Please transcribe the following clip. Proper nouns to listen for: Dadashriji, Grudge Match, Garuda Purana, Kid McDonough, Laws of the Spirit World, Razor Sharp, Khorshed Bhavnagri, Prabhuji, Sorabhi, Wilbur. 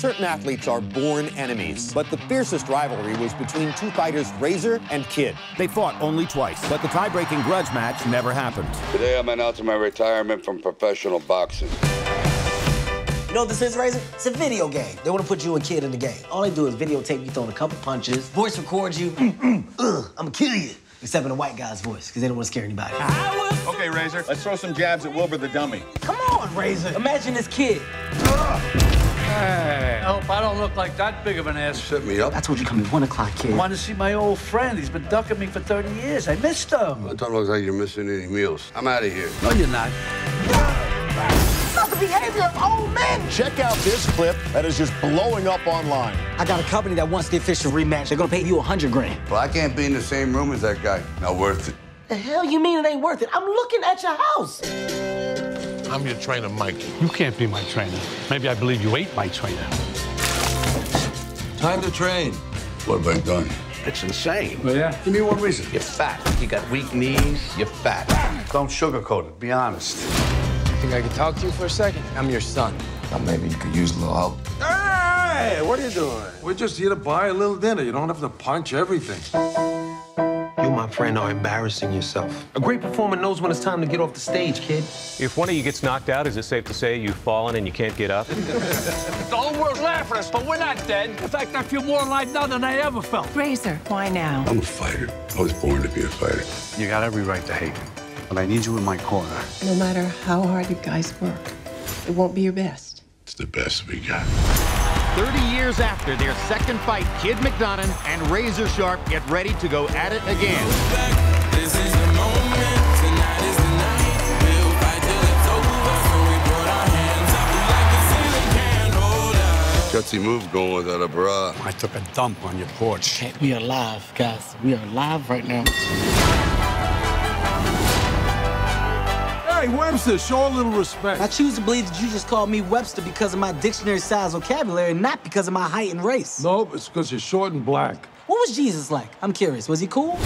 certain athletes are born enemies. But the fiercest rivalry was between two fighters, Razor and Kid. They fought only twice, but the tie-breaking grudge match never happened. Today, I'm announcing my retirement from professional boxing. You know what this is, Razor? It's a video game. They want to put you and Kid in the game. All they do is videotape you throwing a couple punches, voice record you, I'm gonna kill you. Except in a white guy's voice, because they don't want to scare anybody. Okay, Razor, let's throw some jabs at Wilbur the dummy. Come on, Razor. Imagine this Kid. Hey, I hope I don't look like that big of an ass. Set me up. I told you to come at 1 o'clock, Kid. I want to see my old friend. He's been ducking me for 30 years. I missed him. It don't look like you're missing any meals. I'm out of here. No, you're not. Not the behavior of old men. Check out this clip that is just blowing up online. I got a company that wants the official rematch. They're going to pay you $100 grand. Well, I can't be in the same room as that guy. Not worth it. The hell you mean it ain't worth it? I'm looking at your house. I'm your trainer, Mike. You can't be my trainer. Maybe I believe you ate my trainer. Time to train. What have I done? It's insane. Well, yeah. Give me one reason. You're fat. You got weak knees. You're fat. Don't sugarcoat it. Be honest. I think I could talk to you for a second? I'm your son. Now maybe you could use a little help. Hey, what are you doing? We're just here to buy a little dinner. You don't have to punch everything. You, my friend, are embarrassing yourself. A great performer knows when it's time to get off the stage, Kid. If one of you gets knocked out, is it safe to say you've fallen and you can't get up? The whole world's laughing at us, but we're not dead. In fact, I feel more alive now than I ever felt. Razor, why now? I'm a fighter. I was born to be a fighter. You got every right to hate me. But I need you in my corner. No matter how hard you guys work, it won't be your best. It's the best we got. 30 years after their second fight, Kid McDonough and Razor Sharp get ready to go at it again. This is the moment. Tonight is the night. We'll fight till it's over. So we put our hands up like a ceiling can hold up. Gutsy move going without a bra. I took a dump on your porch. Hey, we are alive, guys. We are alive right now. Hey, Webster, show a little respect. I choose to believe that you just called me Webster because of my dictionary-sized vocabulary, not because of my height and race. No, it's because you're short and black. What was Jesus like? I'm curious. Was he cool?